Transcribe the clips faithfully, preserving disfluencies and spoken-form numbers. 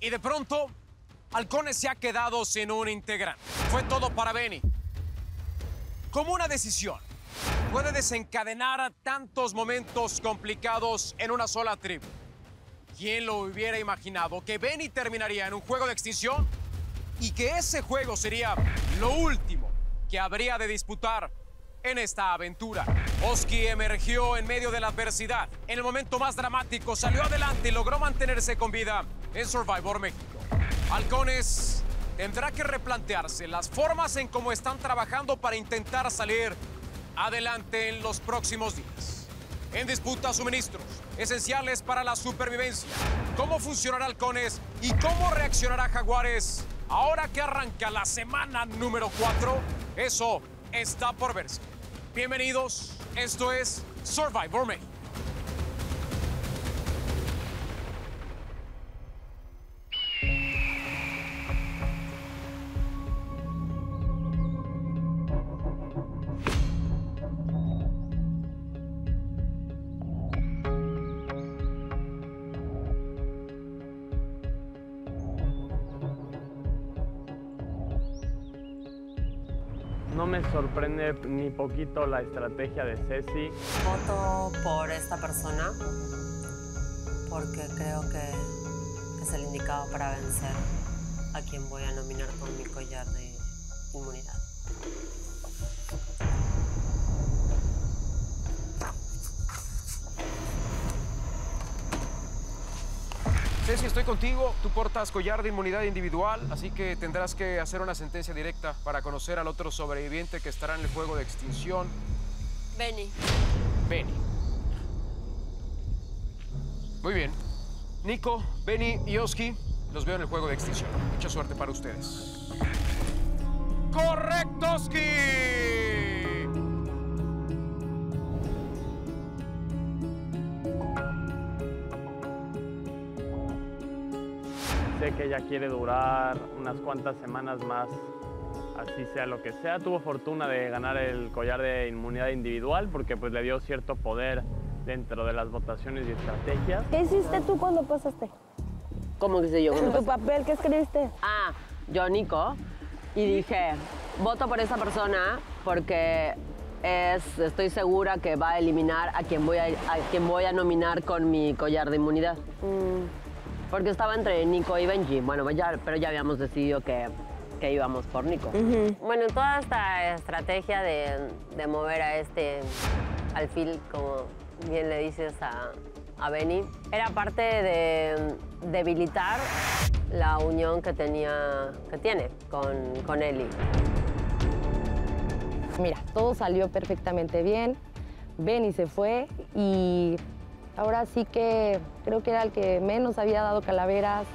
Y de pronto, Halcones se ha quedado sin un integrante. Fue todo para Beni. Como una decisión puede desencadenar tantos momentos complicados en una sola tribu. ¿Quién lo hubiera imaginado? Que Beni terminaría en un juego de extinción y que ese juego sería lo último que habría de disputar en esta aventura. Osky emergió en medio de la adversidad. En el momento más dramático salió adelante y logró mantenerse con vida en Survivor México. Halcones tendrá que replantearse las formas en cómo están trabajando para intentar salir adelante en los próximos días. En disputa, suministros esenciales para la supervivencia. ¿Cómo funcionará Halcones y cómo reaccionará Jaguares ahora que arranca la semana número cuatro? Eso está por verse. Bienvenidos, esto es Survivor México. No me sorprende ni poquito la estrategia de Ceci. Voto por esta persona porque creo que, que es el indicado para vencer a quien voy a nominar con mi collar de inmunidad. Ceci, estoy contigo. Tú portas collar de inmunidad individual, así que tendrás que hacer una sentencia directa para conocer al otro sobreviviente que estará en el juego de extinción. Beni. Beni. Muy bien. Nico, Beni y Osky, los veo en el juego de extinción. Mucha suerte para ustedes. ¡Correcto, Osky! Sé que ella quiere durar unas cuantas semanas más, así sea lo que sea. Tuvo fortuna de ganar el collar de inmunidad individual porque pues, le dio cierto poder dentro de las votaciones y estrategias. ¿Qué hiciste tú cuando pasaste? ¿Cómo que sé yo? ¿En tu papel qué escribiste? Ah, yo, Nico, y dije, voto por esa persona porque es, estoy segura que va a eliminar a quien voy a, a quien voy a nominar con mi collar de inmunidad. Mm. Porque estaba entre Nico y Benji. Bueno, ya, pero ya habíamos decidido que, que íbamos por Nico. Uh-huh. Bueno, toda esta estrategia de, de mover a este alfil, como bien le dices a, a Beni, era parte de debilitar la unión que, tenía, que tiene con, con Eli. Mira, todo salió perfectamente bien. Beni se fue y... ahora sí que creo que era el que menos había dado calaveras.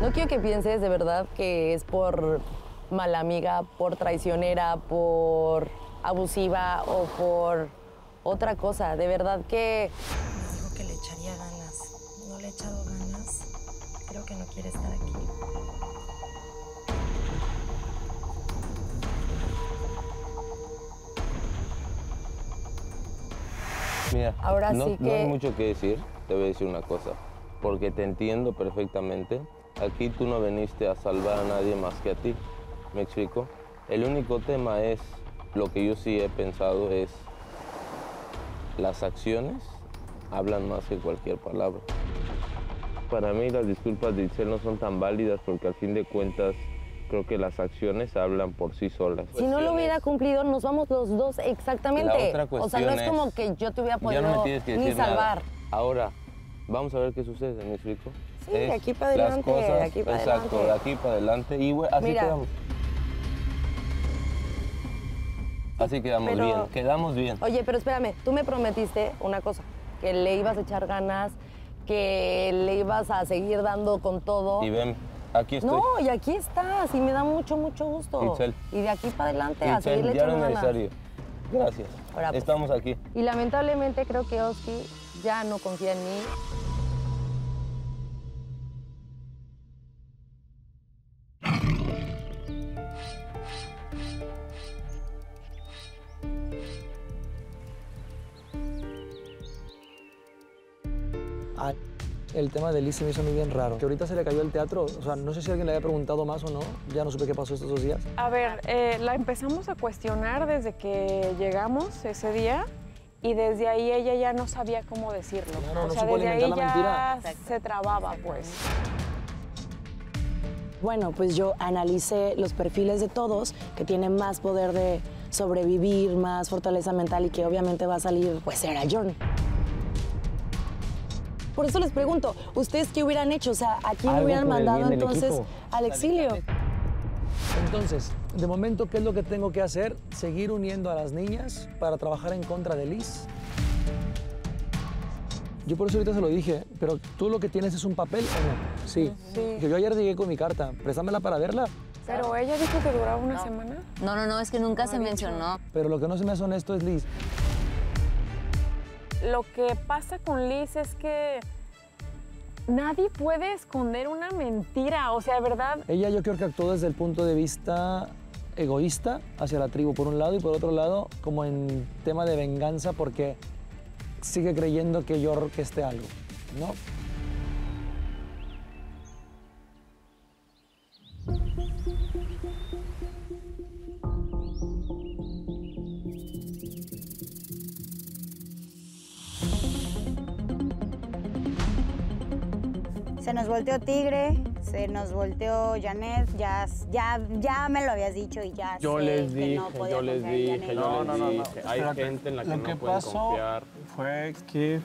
No quiero que pienses de verdad que es por mala amiga, por traicionera, por abusiva o por otra cosa. De verdad que... dijo que le echaría ganas. No le he echado ganas. Creo que no quiere estar aquí. Mira, ahora no, sí que... no hay mucho que decir, te voy a decir una cosa, porque te entiendo perfectamente. Aquí tú no viniste a salvar a nadie más que a ti, ¿me explico? El único tema es, lo que yo sí he pensado es, las acciones hablan más que cualquier palabra. Para mí las disculpas de Itzel no son tan válidas porque al fin de cuentas creo que las acciones hablan por sí solas. Si no lo hubiera cumplido, nos vamos los dos exactamente. La otra o sea, no es como que yo te hubiera podido no ni salvar. Nada. Ahora, vamos a ver qué sucede, ¿me explico? Sí, es de aquí para adelante, cosas, de aquí para exacto, adelante. Exacto, de aquí para adelante y bueno, así Mira. quedamos. Así quedamos pero, bien, quedamos bien. Oye, pero espérame, tú me prometiste una cosa, que le ibas a echar ganas, que le ibas a seguir dando con todo. Y ven, aquí estoy. No, y aquí estás, y me da mucho, mucho gusto. Itzel. Y de aquí para adelante Itzel, a seguirle echando ganas. Ya no es necesario. Gracias. Ahora, pues, estamos aquí. Y lamentablemente creo que Osky ya no confía en mí. el tema de Liz se me hizo muy bien raro. Que ahorita se le cayó el teatro, o sea, no sé si alguien le había preguntado más o no, ya no supe qué pasó estos dos días. A ver, eh, la empezamos a cuestionar desde que llegamos ese día y desde ahí ella ya no sabía cómo decirlo. No, no, o sea, no supo desde ahí la ya mentira. Se trababa, pues. Bueno, pues yo analicé los perfiles de todos que tienen más poder de sobrevivir, más fortaleza mental y que obviamente va a salir, pues era John. Por eso les pregunto, ¿ustedes qué hubieran hecho? O sea, ¿a quién hubieran mandado entonces al exilio? Entonces, de momento, ¿qué es lo que tengo que hacer? Seguir uniendo a las niñas para trabajar en contra de Liz. Yo por eso ahorita se lo dije, pero tú lo que tienes es un papel, ¿o no? Sí. Sí. Yo ayer llegué con mi carta, préstamela para verla. Pero ella dijo que duraba una no. semana. No, no, no, es que nunca no se mencionó. Pero lo que no se me hace honesto es Liz. Lo que pasa con Liz es que nadie puede esconder una mentira, o sea, de verdad. Ella yo creo que actuó desde el punto de vista egoísta hacia la tribu, por un lado, y por otro lado, como en tema de venganza, porque sigue creyendo que yo orquesté algo, ¿no? Se nos volteó Tigre, se nos volteó Janette, ya, ya, ya me lo habías dicho y ya yo sé les dije, que no podía yo les dije, no, no, no, no. Hay o sea, gente en la que, que no que pueden confiar. Fue que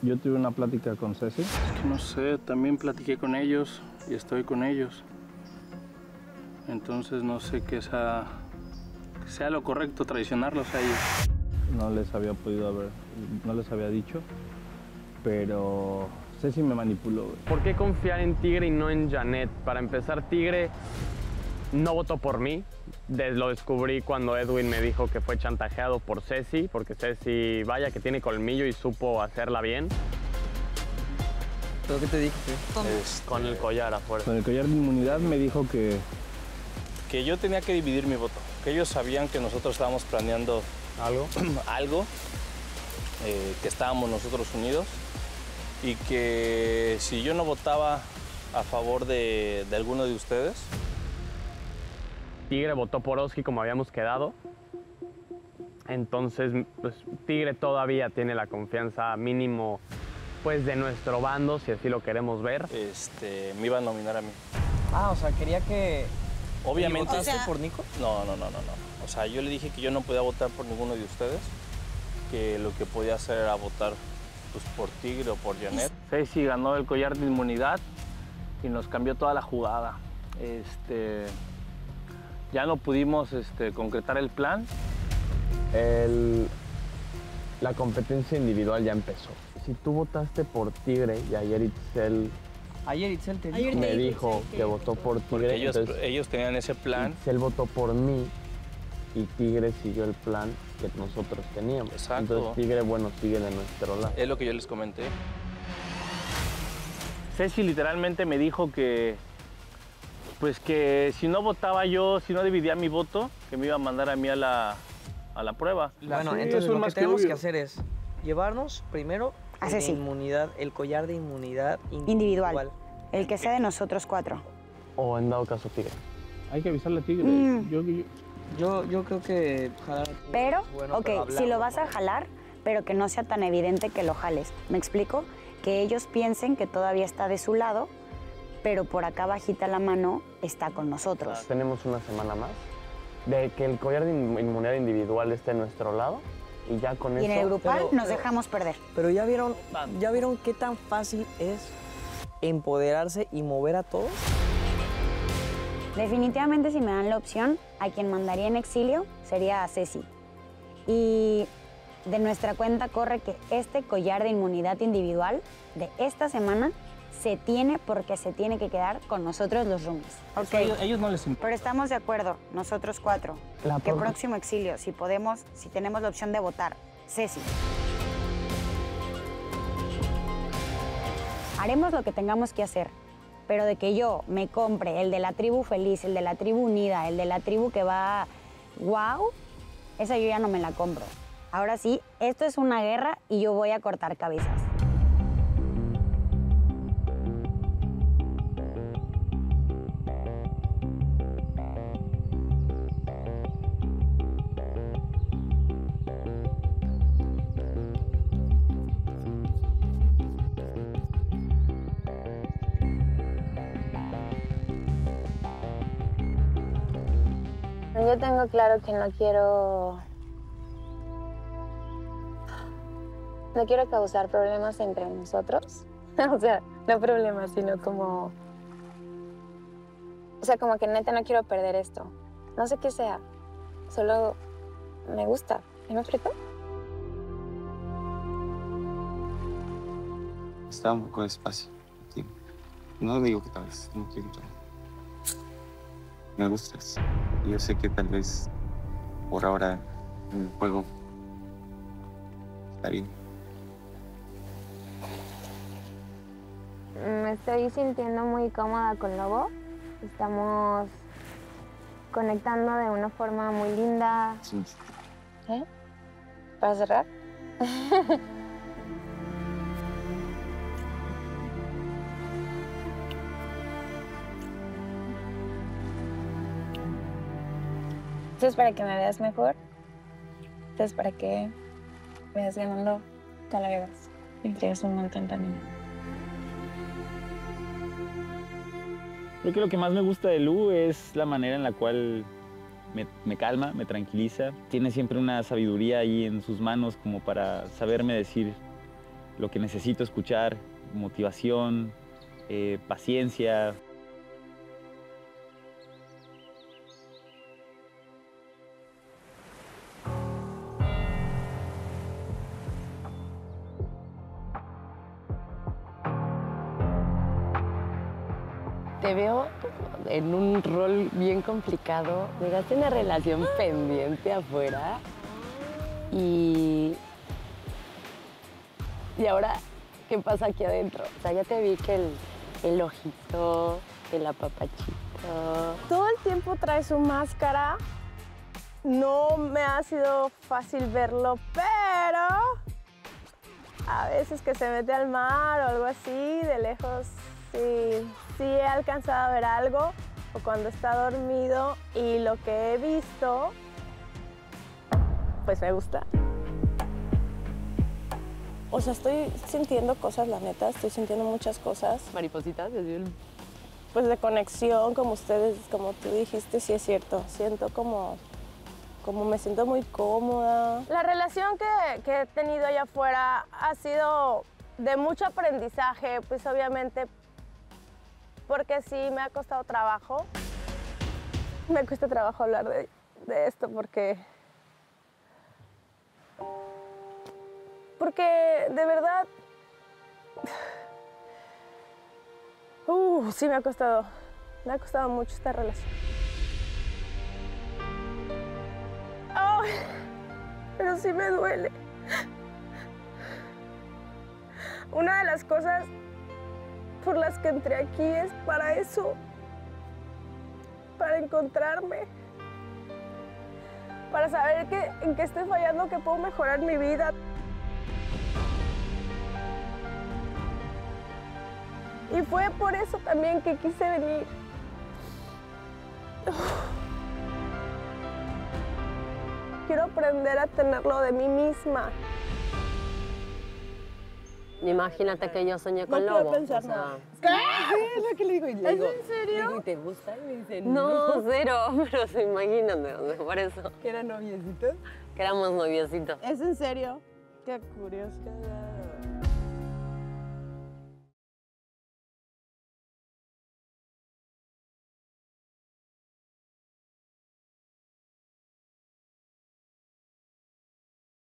yo tuve una plática con Ceci. Es que no sé, también platiqué con ellos y estoy con ellos. Entonces no sé qué sea, que sea lo correcto traicionarlos a ellos. No les había podido haber, no les había dicho, pero Ceci me manipuló. ¿Por qué confiar en Tigre y no en Janette? Para empezar, Tigre no votó por mí. Lo descubrí cuando Edwin me dijo que fue chantajeado por Ceci, porque Ceci, vaya, que tiene colmillo y supo hacerla bien. ¿Pero qué te dije? Es, con el collar afuera. Con el collar de inmunidad me dijo que... que yo tenía que dividir mi voto. Que ellos sabían que nosotros estábamos planeando algo, algo eh, que estábamos nosotros unidos. Y que si yo no votaba a favor de, de alguno de ustedes... Tigre votó por Osky como habíamos quedado. Entonces, pues, Tigre todavía tiene la confianza mínimo pues, de nuestro bando, si así lo queremos ver. Este, me iba a nominar a mí. Ah, o sea, quería que... Obviamente... ¿Votaste o sea... por Nico? No, no, no, no, no. O sea, yo le dije que yo no podía votar por ninguno de ustedes, que lo que podía hacer era votar por Tigre o por Janette. Ceci ganó el collar de inmunidad y nos cambió toda la jugada. Este, ya no pudimos este, concretar el plan. El, la competencia individual ya empezó. Si tú votaste por Tigre y ayer Itzel... Ayer Itzel te dijo, me dijo que votó por Tigre. Ellos, entonces, ellos tenían ese plan. Itzel votó por mí y Tigre siguió el plan que nosotros teníamos. Exacto. Entonces Tigre, bueno, sigue de nuestro lado. Es lo que yo les comenté. Ceci literalmente me dijo que, pues que si no votaba yo, si no dividía mi voto, que me iba a mandar a mí a la, a la prueba. La bueno, sí, entonces lo que tenemos que, que hacer es llevarnos primero a Ceci. Inmunidad, el collar de inmunidad individual. individual. El que sea de nosotros cuatro. O en dado caso Tigre. Hay que avisarle a Tigre. Mm. Yo, yo... Yo, yo creo que jalar... Pero, bueno, ok, pero hablando, si lo vas a jalar, pero que no sea tan evidente que lo jales. ¿Me explico? Que ellos piensen que todavía está de su lado, pero por acá bajita la mano está con nosotros. Tenemos una semana más de que el collar de inmunidad individual esté a nuestro lado y ya con y eso... Y en el grupal pero, nos pero, dejamos perder. Pero ya vieron, ya vieron qué tan fácil es empoderarse y mover a todos. Definitivamente, si me dan la opción, a quien mandaría en exilio sería a Ceci. Y de nuestra cuenta corre que este collar de inmunidad individual de esta semana se tiene porque se tiene que quedar con nosotros los roomies. Okay. Ellos, ellos no les importa. Pero estamos de acuerdo, nosotros cuatro, la que próximo exilio, si podemos, si tenemos la opción de votar, Ceci. Haremos lo que tengamos que hacer. Pero de que yo me compre el de la tribu feliz, el de la tribu unida, el de la tribu que va wow, esa yo ya no me la compro. Ahora sí, esto es una guerra y yo voy a cortar cabezas. yo tengo claro que no quiero... No quiero causar problemas entre nosotros. O sea, no problemas, sino como... O sea, como que neta no quiero perder esto. No sé qué sea. Solo me gusta. ¿Sí me explico? Estaba un poco despacio. Sí. No digo que tal vez. No quiero entrar. Me gustas. Yo sé que tal vez por ahora el juego está bien. Me estoy sintiendo muy cómoda con Lobo. Estamos conectando de una forma muy linda. Sí. ¿Eh? ¿Para cerrar? Esto es para que me veas mejor. Esto es para que veas ganando calaveras. Y que es un montón también. Creo que lo que más me gusta de Lu es la manera en la cual me, me calma, me tranquiliza. Tiene siempre una sabiduría ahí en sus manos como para saberme decir lo que necesito escuchar, motivación, eh, paciencia. Te veo en un rol bien complicado. Llegaste a una relación pendiente afuera y... ¿Y ahora qué pasa aquí adentro? O sea, ya te vi que el, el ojito, el apapachito... Todo el tiempo trae su máscara. No me ha sido fácil verlo, pero... A veces que se mete al mar o algo así, de lejos... Sí, sí he alcanzado a ver algo, o cuando está dormido, y lo que he visto, pues me gusta. O sea, estoy sintiendo cosas, la neta, estoy sintiendo muchas cosas. ¿Maripositas? Pues de conexión, como ustedes, como tú dijiste, sí es cierto. Siento como, como me siento muy cómoda. La relación que, que he tenido allá afuera ha sido de mucho aprendizaje, pues obviamente... Porque sí, me ha costado trabajo. Me cuesta trabajo hablar de, de esto porque... Porque de verdad... Uh, sí, me ha costado. Me ha costado mucho esta relación. Oh, pero sí me duele. Una de las cosas... por las que entré aquí es para eso, para encontrarme, para saber que, en qué estoy fallando, que puedo mejorar mi vida. Y fue por eso también que quise venir. Quiero aprender a tenerlo de mí misma. Imagínate que yo soñé con Lobo. No puedo pensar nada. ¿Qué? Es lo que le digo. ¿Es en serio? ¿Y te gusta? Y me dicen no. No, cero. Pero se imaginan de dónde, por eso. ¿Que eran noviecitos? Que éramos noviecitos. ¿Es en serio? Qué curioso.